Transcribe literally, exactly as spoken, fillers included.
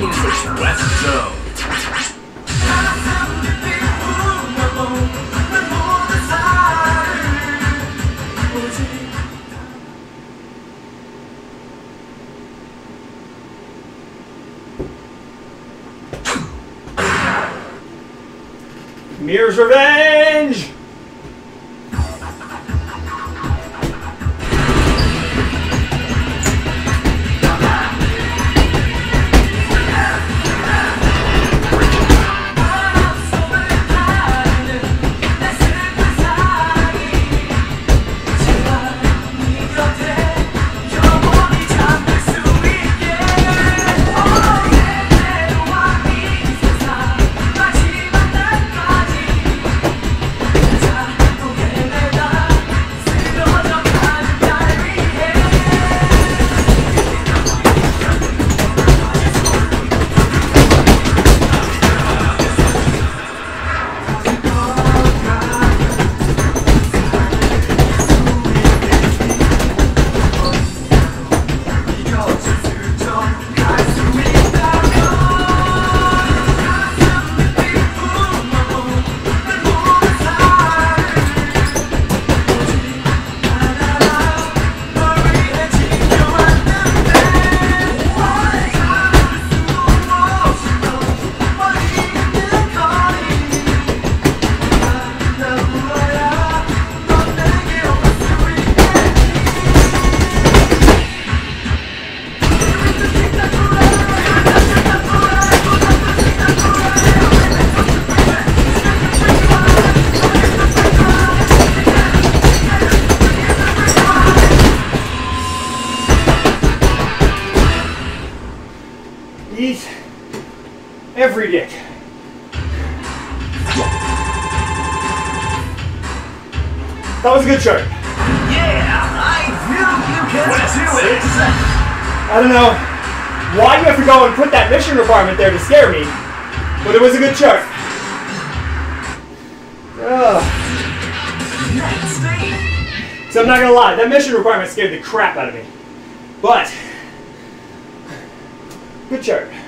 West Zone. Mir's Revenge! Eat every dick. That was a good chart. Yeah, I knew you can do it. I don't know why you have to go and put that mission requirement there to scare me, but it was a good chart. Ugh. So I'm not gonna lie, that mission requirement scared the crap out of me. But good chart.